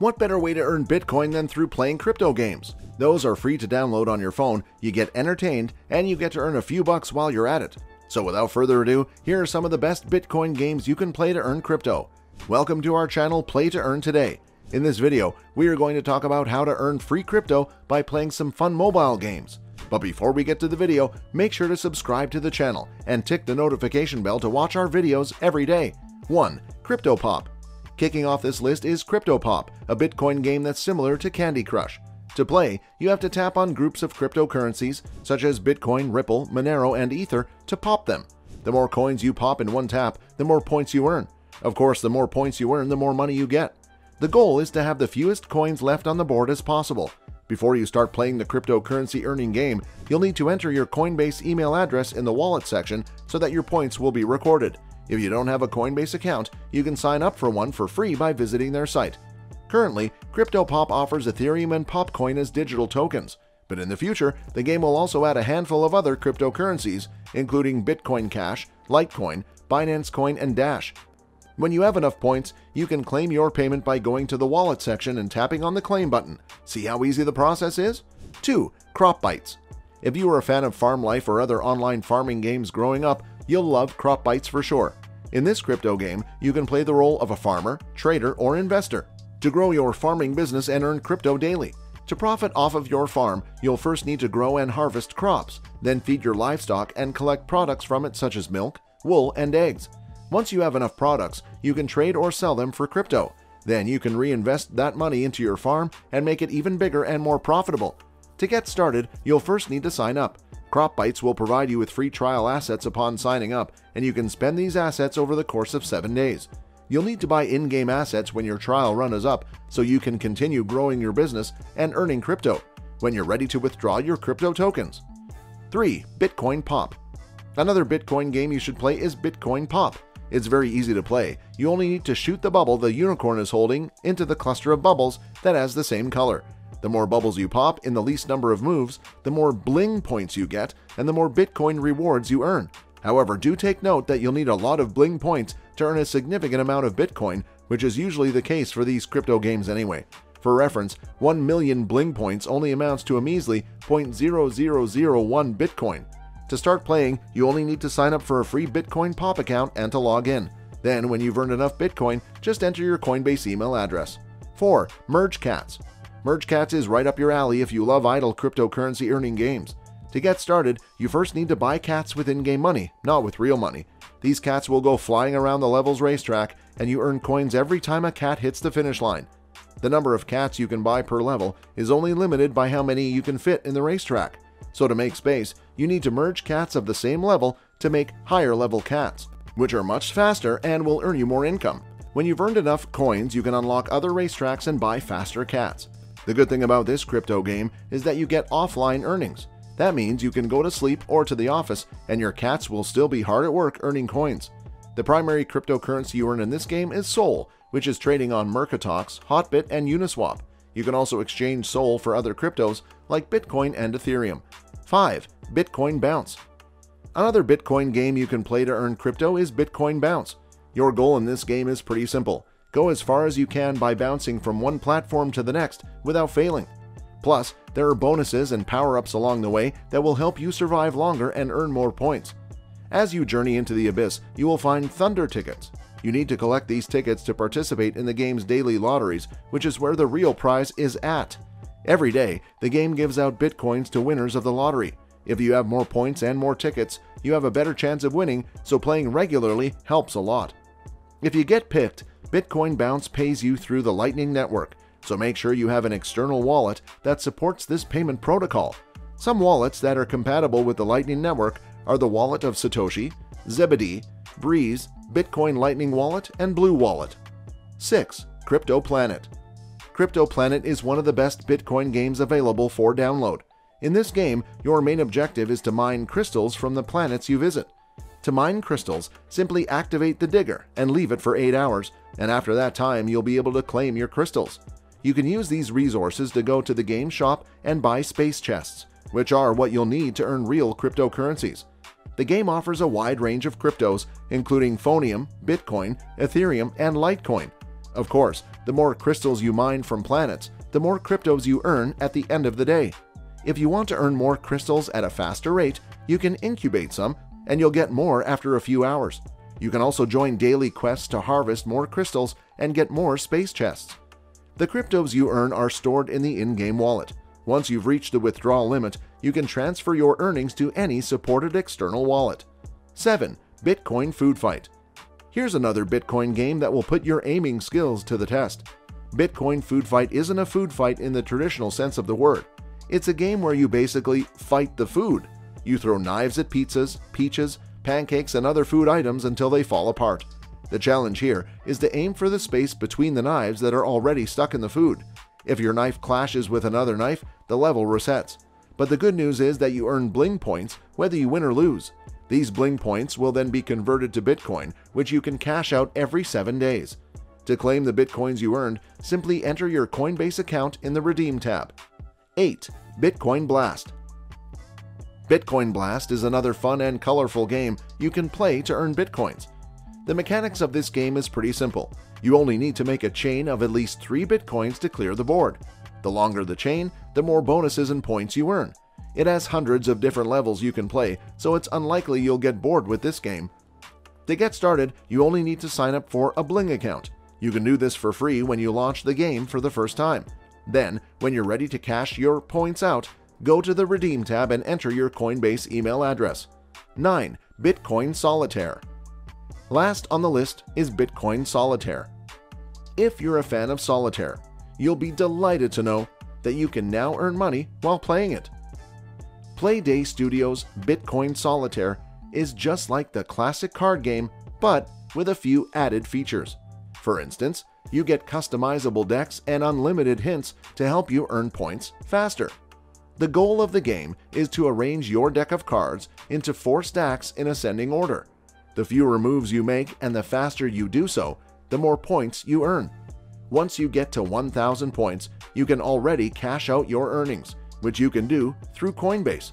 What better way to earn Bitcoin than through playing crypto games? Those are free to download on your phone, you get entertained, and you get to earn a few bucks while you're at it. So without further ado, here are some of the best Bitcoin games you can play to earn crypto. Welcome to our channel Play to Earn Today. In this video, we are going to talk about how to earn free crypto by playing some fun mobile games. But before we get to the video, make sure to subscribe to the channel and tick the notification bell to watch our videos every day. 1. Crypto Pop. Kicking off this list is Crypto Pop, a Bitcoin game that's similar to Candy Crush. To play, you have to tap on groups of cryptocurrencies such as Bitcoin, Ripple, Monero, and Ether to pop them. The more coins you pop in one tap, the more points you earn. Of course, the more points you earn, the more money you get. The goal is to have the fewest coins left on the board as possible. Before you start playing the cryptocurrency earning game, you'll need to enter your Coinbase email address in the wallet section so that your points will be recorded. If you don't have a Coinbase account, you can sign up for one for free by visiting their site. Currently, Crypto Pop offers Ethereum and Popcoin as digital tokens, but in the future, the game will also add a handful of other cryptocurrencies, including Bitcoin Cash, Litecoin, Binance Coin, and Dash. When you have enough points, you can claim your payment by going to the wallet section and tapping on the claim button. See how easy the process is? 2. CropBytes. If you were a fan of farm life or other online farming games growing up, you'll love CropBytes for sure. In this crypto game, you can play the role of a farmer, trader, or investor to grow your farming business and earn crypto daily. To profit off of your farm, you'll first need to grow and harvest crops, then feed your livestock and collect products from it such as milk, wool, and eggs. Once you have enough products, you can trade or sell them for crypto. Then you can reinvest that money into your farm and make it even bigger and more profitable. To get started, you'll first need to sign up. CropBytes will provide you with free trial assets upon signing up, and you can spend these assets over the course of 7 days. You'll need to buy in-game assets when your trial run is up so you can continue growing your business and earning crypto when you're ready to withdraw your crypto tokens. 3. Bitcoin Pop. Another Bitcoin game you should play is Bitcoin Pop. It's very easy to play. You only need to shoot the bubble the unicorn is holding into the cluster of bubbles that has the same color. The more bubbles you pop in the least number of moves, the more bling points you get and the more Bitcoin rewards you earn. However, do take note that you'll need a lot of bling points to earn a significant amount of Bitcoin, which is usually the case for these crypto games anyway. For reference, 1 million bling points only amounts to a measly 0.0001 Bitcoin. To start playing, you only need to sign up for a free Bitcoin Pop account and to log in. Then, when you've earned enough Bitcoin, just enter your Coinbase email address. 4. Merge Cats. Merge Cats is right up your alley if you love idle cryptocurrency earning games. To get started, you first need to buy cats with in-game money, not with real money. These cats will go flying around the level's racetrack, and you earn coins every time a cat hits the finish line. The number of cats you can buy per level is only limited by how many you can fit in the racetrack. So to make space, you need to merge cats of the same level to make higher level cats, which are much faster and will earn you more income. When you've earned enough coins, you can unlock other racetracks and buy faster cats. The good thing about this crypto game is that you get offline earnings. That means you can go to sleep or to the office and your cats will still be hard at work earning coins. The primary cryptocurrency you earn in this game is Sol, which is trading on Mercatox, Hotbit, and Uniswap. You can also exchange Sol for other cryptos like Bitcoin and Ethereum. 5. Bitcoin Bounce. Another Bitcoin game you can play to earn crypto is Bitcoin Bounce. Your goal in this game is pretty simple. Go as far as you can by bouncing from one platform to the next without failing. Plus, there are bonuses and power-ups along the way that will help you survive longer and earn more points. As you journey into the abyss, you will find Thunder Tickets. You need to collect these tickets to participate in the game's daily lotteries, which is where the real prize is at. Every day, the game gives out bitcoins to winners of the lottery. If you have more points and more tickets, you have a better chance of winning, so playing regularly helps a lot. If you get picked, Bitcoin Bounce pays you through the Lightning Network, so make sure you have an external wallet that supports this payment protocol. Some wallets that are compatible with the Lightning Network are the Wallet of Satoshi, Zebedee, Breeze, Bitcoin Lightning Wallet, and Blue Wallet. 6. Crypto Planet. Crypto Planet is one of the best Bitcoin games available for download. In this game, your main objective is to mine crystals from the planets you visit. To mine crystals, simply activate the digger and leave it for 8 hours, and after that time you'll be able to claim your crystals. You can use these resources to go to the game shop and buy space chests, which are what you'll need to earn real cryptocurrencies. The game offers a wide range of cryptos, including Phonium, Bitcoin, Ethereum, and Litecoin. Of course, the more crystals you mine from planets, the more cryptos you earn at the end of the day. If you want to earn more crystals at a faster rate, you can incubate some, and you'll get more after a few hours. You can also join daily quests to harvest more crystals and get more space chests. The cryptos you earn are stored in the in-game wallet. Once you've reached the withdrawal limit, you can transfer your earnings to any supported external wallet. 7. Bitcoin Food Fight. Here's another Bitcoin game that will put your aiming skills to the test. Bitcoin Food Fight isn't a food fight in the traditional sense of the word. It's a game where you basically fight the food. You throw knives at pizzas, peaches, pancakes, and other food items until they fall apart. The challenge here is to aim for the space between the knives that are already stuck in the food. If your knife clashes with another knife, the level resets. But the good news is that you earn Bling points whether you win or lose. These Bling points will then be converted to Bitcoin, which you can cash out every 7 days. To claim the Bitcoins you earned, simply enter your Coinbase account in the Redeem tab. 8. Bitcoin Blast. Bitcoin Blast is another fun and colorful game you can play to earn Bitcoins. The mechanics of this game is pretty simple. You only need to make a chain of at least 3 Bitcoins to clear the board. The longer the chain, the more bonuses and points you earn. It has hundreds of different levels you can play, so it's unlikely you'll get bored with this game. To get started, you only need to sign up for a Bling account. You can do this for free when you launch the game for the first time. Then, when you're ready to cash your points out, go to the Redeem tab and enter your Coinbase email address. 9. Bitcoin Solitaire. Last on the list is Bitcoin Solitaire. If you're a fan of Solitaire, you'll be delighted to know that you can now earn money while playing it. Play Day Studios' Bitcoin Solitaire is just like the classic card game, but with a few added features. For instance, you get customizable decks and unlimited hints to help you earn points faster. The goal of the game is to arrange your deck of cards into 4 stacks in ascending order. The fewer moves you make and the faster you do so, the more points you earn. Once you get to 1,000 points, you can already cash out your earnings, which you can do through Coinbase.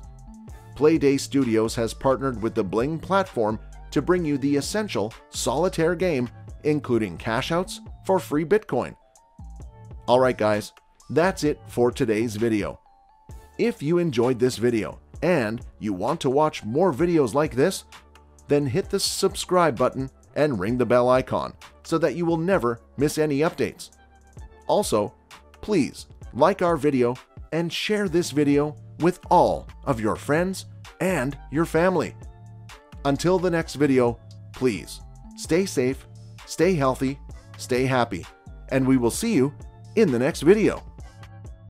Play Day Studios has partnered with the Bling platform to bring you the essential solitaire game, including cash outs for free Bitcoin. Alright guys, that's it for today's video. If you enjoyed this video and you want to watch more videos like this, then hit the subscribe button and ring the bell icon so that you will never miss any updates. Also, please like our video and share this video with all of your friends and your family. Until the next video, please stay safe, stay healthy, stay happy, and we will see you in the next video.